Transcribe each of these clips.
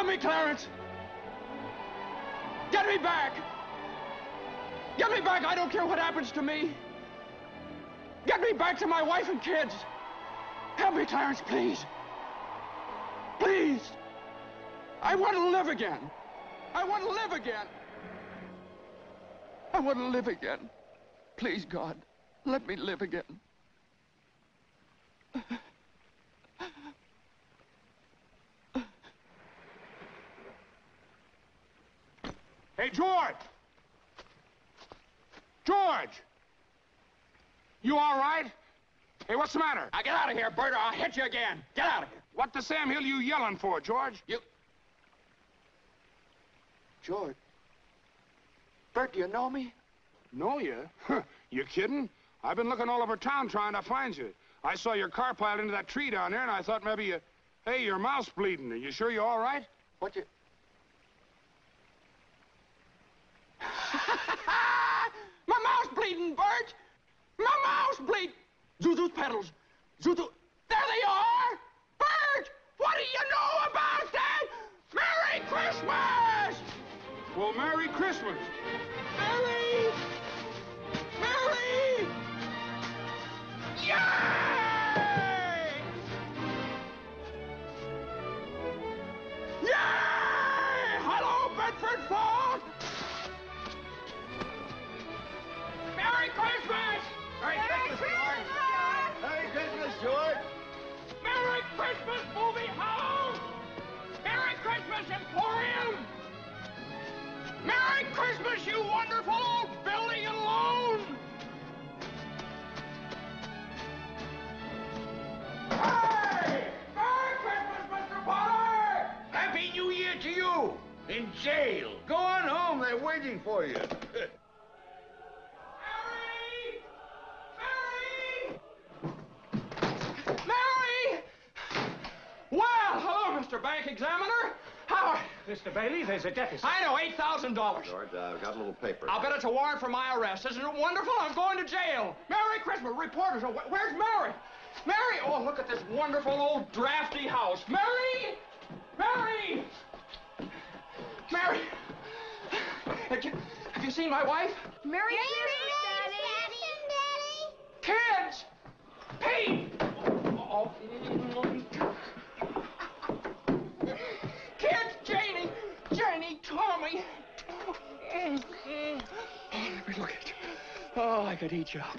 Help me, Clarence! Get me back! Get me back! I don't care what happens to me! Get me back to my wife and kids! Help me, Clarence, please! Please! I want to live again! I want to live again! I want to live again. Please, God, let me live again. Hey, George! George! You all right? Hey, what's the matter? Now get out of here, Bert, or I'll hit you again. Get out of here. What the Sam Hill you yelling for, George? You... George? Bert, do you know me? Know you? Huh, you kidding? I've been looking all over town trying to find you. I saw your car piled into that tree down there, and I thought maybe you... Hey, your mouth's bleeding. Are you sure you're all right? What you... My mouth's bleeding, Bert! My mouth's bleeding! Zuzu's pedals. Zuzu... There they are! Bert! What do you know about that? Merry Christmas! Well, Merry Christmas. Merry! Merry! Yay! Yay! Hello, Bedford Falls! Merry Christmas! Merry Christmas, George! Merry Christmas, George! Merry Christmas, movie house! Merry Christmas, Emporium! Merry Christmas, you wonderful old building and loan! Hey! Merry Christmas, Mr. Potter! Happy New Year to you! In jail. Go on home, they're waiting for you. Mary! Mary! Mary! Well, hello, Mr. Bank Examiner. Howard! Mr. Bailey, there's a deficit. I know, $8,000. George, I've got a little paper. I'll bet it's a warrant for my arrest. Isn't it wonderful? I'm going to jail. Merry Christmas. Reporters, where's Mary? Mary, oh, look at this wonderful old drafty house. Mary! Mary! Mary! Have you seen my wife? Mary, Daddy! Kids! Pete! Oh, Kids, Janie, Tommy. Let me look at you. Oh, I could eat you up.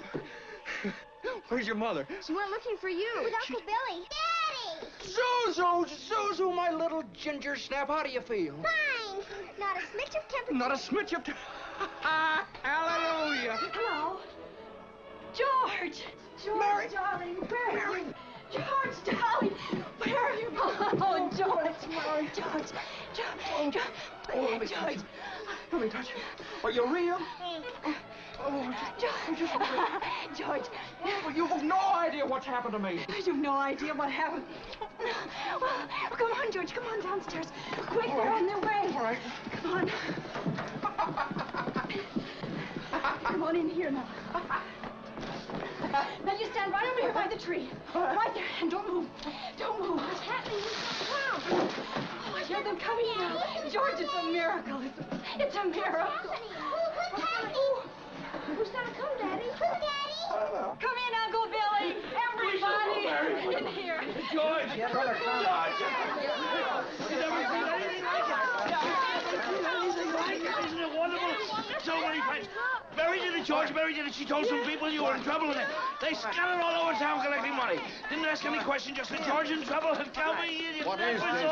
Where's your mother? She went looking for you. With Uncle Billy. Daddy! Zuzu, my little ginger snap, how do you feel? Fine. Not a smidge of temper. Not a smidge of temper. Hallelujah. Hello. George. George, Mary. Darling. Where are you? George, darling, where are you? Oh, George, Mary. George. Oh, let me touch you. Are you real? Oh, George. George. Well, you've no idea what's happened to me. You've no idea what happened. Well, come on, George, come on downstairs. Quick, they're on their way. All right. Come on. Come on in here now. Now you stand right over here by the tree. Right there, and don't move. Don't move. What's happening? Wow. Oh, I hear them coming now. George, it's a miracle. It's a miracle. What's happening? Who's going to come, Daddy? Who's Daddy? I don't know. Come in, Uncle Billy. Everybody in here. George, get her to come. Is everything anything like that? Anything like that? Isn't it wonderful? So many friends. Mary did it, George. Mary did it. She told some people you were in trouble with it. They scattered all over town collecting money. Didn't ask any questions, just that George in trouble had come. What is this?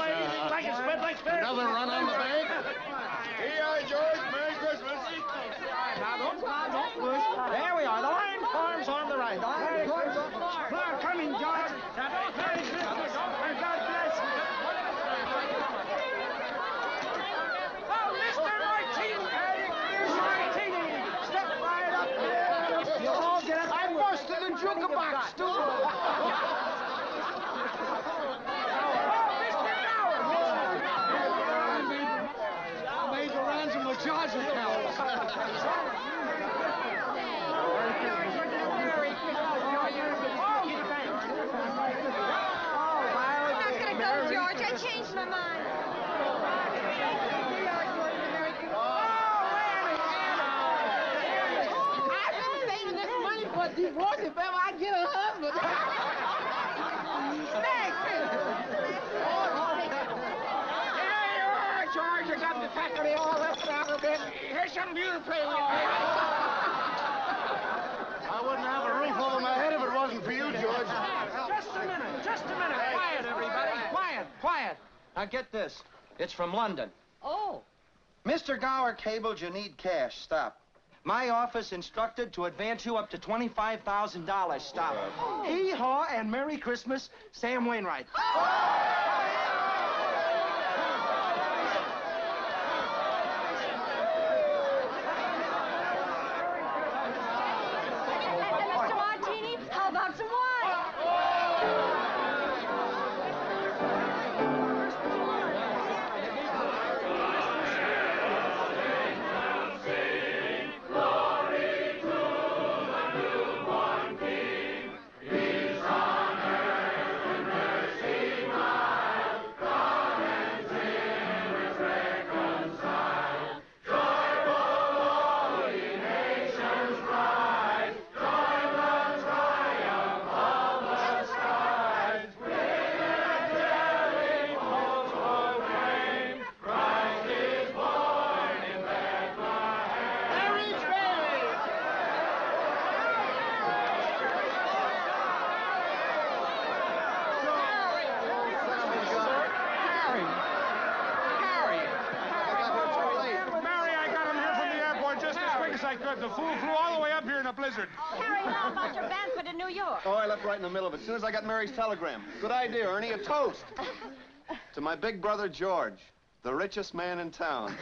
Like it spread like fairy. Another run on the bank? Here, George. Merry Christmas. Now, don't climb, don't push. There we are. The line forms on the right. Now, come in, George. Merry Christmas. And God bless you. Oh, Mr. Martini. Jukebox, too. I made the ransom of George account. divorce if ever I get a husband. Snacks. George, you got the faculty all left out of it. Here's something for you to play with. I wouldn't have a roof over my head if it wasn't for you, George. Just a minute. Quiet, everybody. Quiet. Now get this. It's from London. Oh. Mr. Gower cabled you need cash. Stop. My office instructed to advance you up to $25,000. Stop. Oh. Hee-haw and Merry Christmas, Sam Wainwright. Oh. Mr. Martini, how about some wine? The fool flew all the way up here in a blizzard. Oh, Harry, how about your banquet in New York? Oh, I left right in the middle of it, as soon as I got Mary's telegram. Good idea, Ernie, a toast. To my big brother, George, the richest man in town.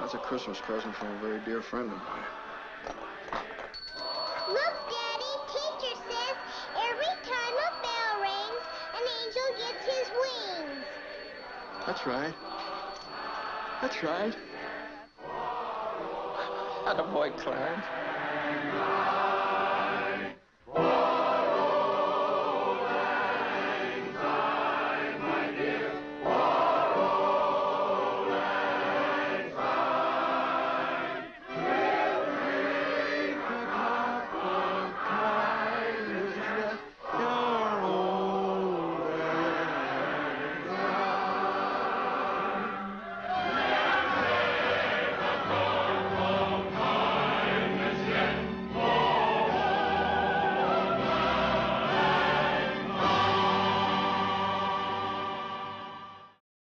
That's a Christmas present from a very dear friend of mine. Look, Daddy, teacher says every time a bell rings, an angel gets his wings. That's right. That's right. Attaboy, Clarence.